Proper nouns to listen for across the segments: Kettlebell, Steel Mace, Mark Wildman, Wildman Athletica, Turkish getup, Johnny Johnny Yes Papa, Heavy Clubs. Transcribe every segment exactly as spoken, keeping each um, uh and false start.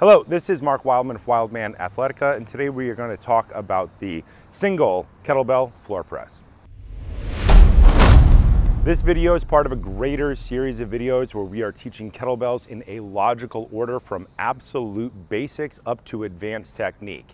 Hello, this is Mark Wildman of Wildman Athletica, and today we are going to talk about the single kettlebell floor press. This video is part of a greater series of videos where we are teaching kettlebells in a logical order from absolute basics up to advanced technique.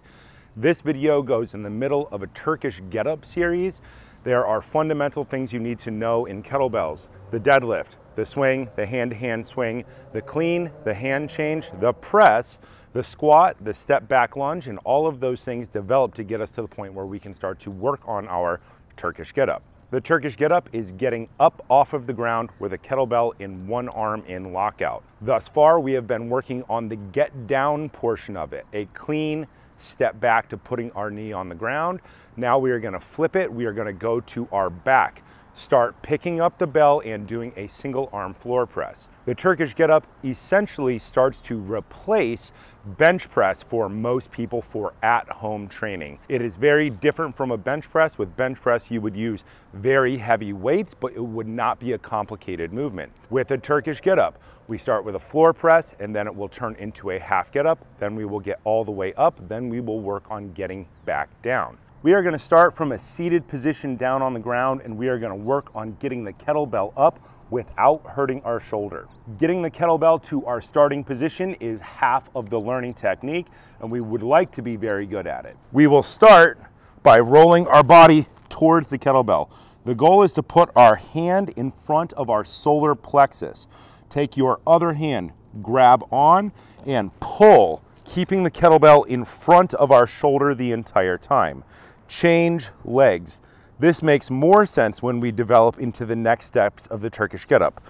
This video goes in the middle of a Turkish getup series. There are fundamental things you need to know in kettlebells: the deadlift, the swing, the hand-to-hand swing, the clean, the hand change, the press, the squat, the step back lunge, and all of those things develop to get us to the point where we can start to work on our Turkish getup. The Turkish getup is getting up off of the ground with a kettlebell in one arm in lockout. Thus far, we have been working on the get down portion of it, a clean step back to putting our knee on the ground. Now we are gonna flip it. We are gonna go to our back, start picking up the bell and doing a single arm floor press. The Turkish getup essentially starts to replace bench press for most people for at-home training. It is very different from a bench press. With bench press, you would use very heavy weights, but it would not be a complicated movement. With a Turkish getup, we start with a floor press, and then it will turn into a half getup. Then we will get all the way up. Then we will work on getting back down. We are going to start from a seated position down on the ground, and we are going to work on getting the kettlebell up without hurting our shoulder. Getting the kettlebell to our starting position is half of the learning technique, and we would like to be very good at it. We will start by rolling our body towards the kettlebell. The goal is to put our hand in front of our solar plexus. Take your other hand, grab on, and pull, keeping the kettlebell in front of our shoulder the entire time. Change legs. This makes more sense when we develop into the next steps of the Turkish getup.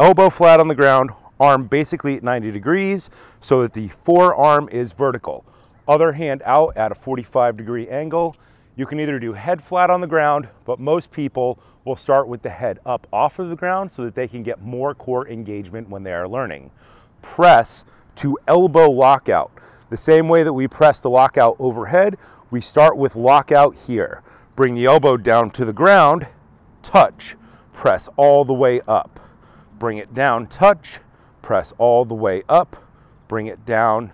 Elbow flat on the ground, arm basically at ninety degrees so that the forearm is vertical. Other hand out at a forty-five degree angle. You can either do head flat on the ground, but most people will start with the head up off of the ground so that they can get more core engagement when they are learning. Press to elbow lockout. The same way that we press the lockout overhead, we start with lockout here. Bring the elbow down to the ground, touch, press all the way up. Bring it down, touch, press all the way up. Bring it down,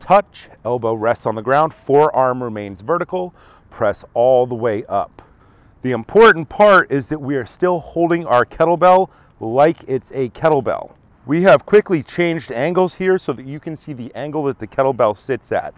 touch, elbow rests on the ground, forearm remains vertical, press all the way up. The important part is that we are still holding our kettlebell like it's a kettlebell. We have quickly changed angles here so that you can see the angle that the kettlebell sits at.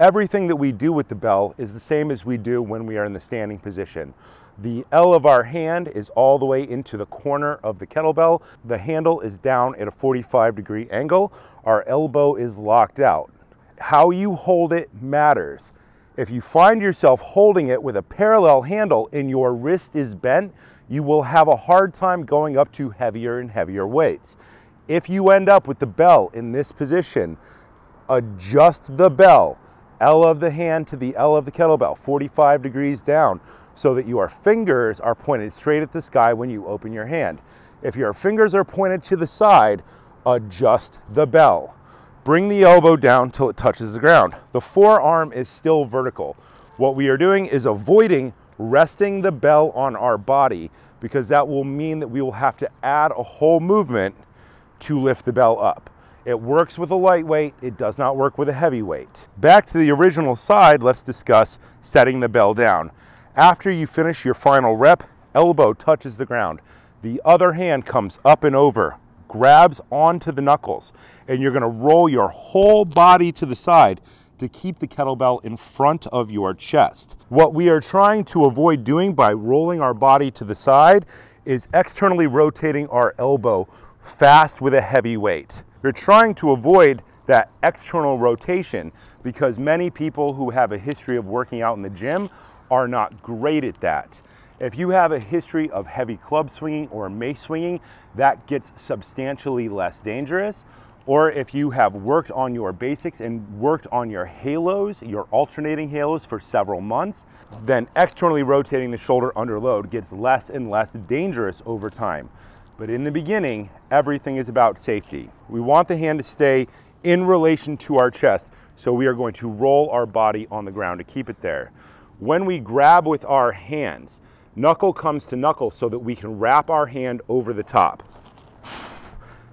Everything that we do with the bell is the same as we do when we are in the standing position. The L of our hand is all the way into the corner of the kettlebell. The handle is down at a forty-five degree angle. Our elbow is locked out. How you hold it matters. If you find yourself holding it with a parallel handle and your wrist is bent, you will have a hard time going up to heavier and heavier weights. If you end up with the bell in this position, adjust the bell, L of the hand to the L of the kettlebell, forty-five degrees down, so that your fingers are pointed straight at the sky when you open your hand. If your fingers are pointed to the side, adjust the bell. Bring the elbow down till it touches the ground. The forearm is still vertical. What we are doing is avoiding resting the bell on our body, because that will mean that we will have to add a whole movement to lift the bell up. It works with a lightweight, it does not work with a heavyweight. Back to the original side, let's discuss setting the bell down. After you finish your final rep, elbow touches the ground. The other hand comes up and over, grabs onto the knuckles, and you're gonna roll your whole body to the side to keep the kettlebell in front of your chest. What we are trying to avoid doing by rolling our body to the side is externally rotating our elbow fast with a heavy weight. You're trying to avoid that external rotation because many people who have a history of working out in the gym are not great at that. If you have a history of heavy club swinging or mace swinging, that gets substantially less dangerous. Or if you have worked on your basics and worked on your halos, your alternating halos for several months, then externally rotating the shoulder under load gets less and less dangerous over time. But in the beginning, everything is about safety. We want the hand to stay in relation to our chest, so we are going to roll our body on the ground to keep it there. When we grab with our hands, knuckle comes to knuckle so that we can wrap our hand over the top.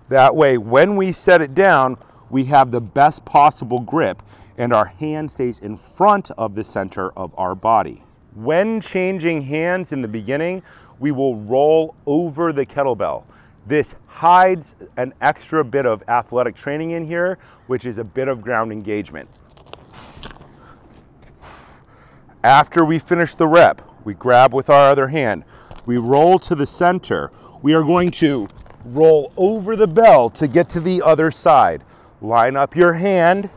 That way, when we set it down, we have the best possible grip and our hand stays in front of the center of our body. When changing hands in the beginning, we will roll over the kettlebell. This hides an extra bit of athletic training in here, which is a bit of ground engagement. After we finish the rep, we grab with our other hand, we roll to the center. We are going to roll over the bell to get to the other side. Line up your hand,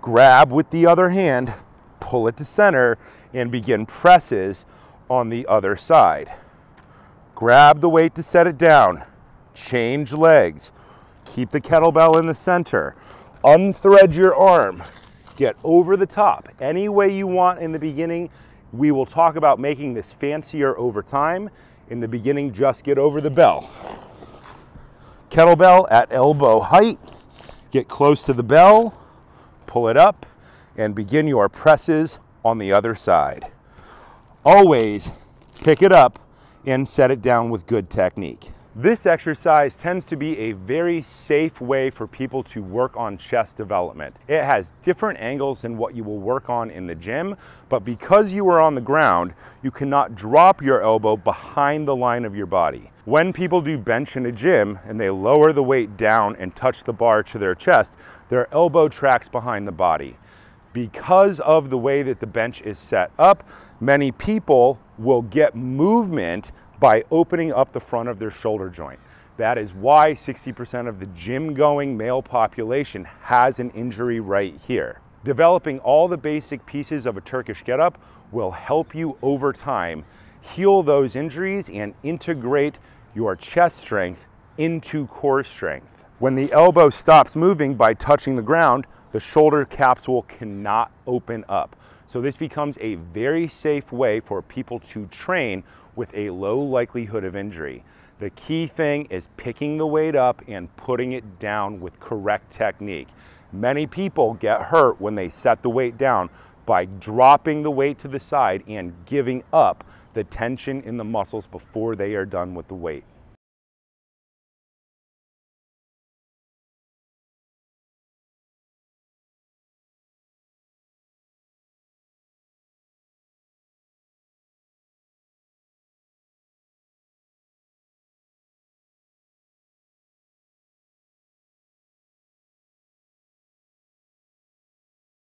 grab with the other hand, pull it to center, and begin presses on the other side. Grab the weight to set it down. Change legs. Keep the kettlebell in the center. Unthread your arm. Get over the top any way you want in the beginning. We will talk about making this fancier over time. In the beginning, just get over the bell. Kettlebell at elbow height. Get close to the bell, pull it up, and begin your presses on the other side. Always pick it up and set it down with good technique. This exercise tends to be a very safe way for people to work on chest development. It has different angles than what you will work on in the gym, but because you are on the ground, you cannot drop your elbow behind the line of your body. When people do bench in a gym and they lower the weight down and touch the bar to their chest, their elbow tracks behind the body. Because of the way that the bench is set up, many people will get movement by opening up the front of their shoulder joint. That is why sixty percent of the gym-going male population has an injury right here. Developing all the basic pieces of a Turkish getup will help you over time heal those injuries and integrate your chest strength into core strength. When the elbow stops moving by touching the ground, the shoulder capsule cannot open up. So this becomes a very safe way for people to train with a low likelihood of injury. The key thing is picking the weight up and putting it down with correct technique. Many people get hurt when they set the weight down by dropping the weight to the side and giving up the tension in the muscles before they are done with the weight.